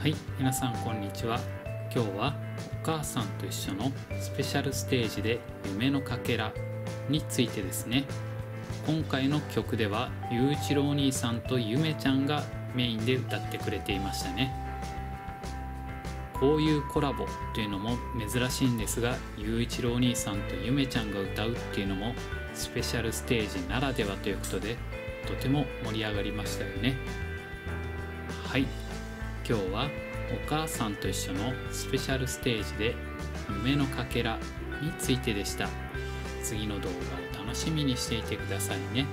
はい、皆さんこんにちは。今日はお母さんと一緒のスペシャルステージで夢のかけらについてですね。今回の曲ではゆういちろうお兄さんとゆめちゃんがメインで歌ってくれていましたね。こういうコラボというのも珍しいんですが、ゆういちろうお兄さんとゆめちゃんが歌うっていうのもスペシャルステージならではということで、とても盛り上がりましたよね。はい、今日はお母さんと一緒のスペシャルステージで夢のかけらについてでした。次の動画を楽しみにしていてくださいね。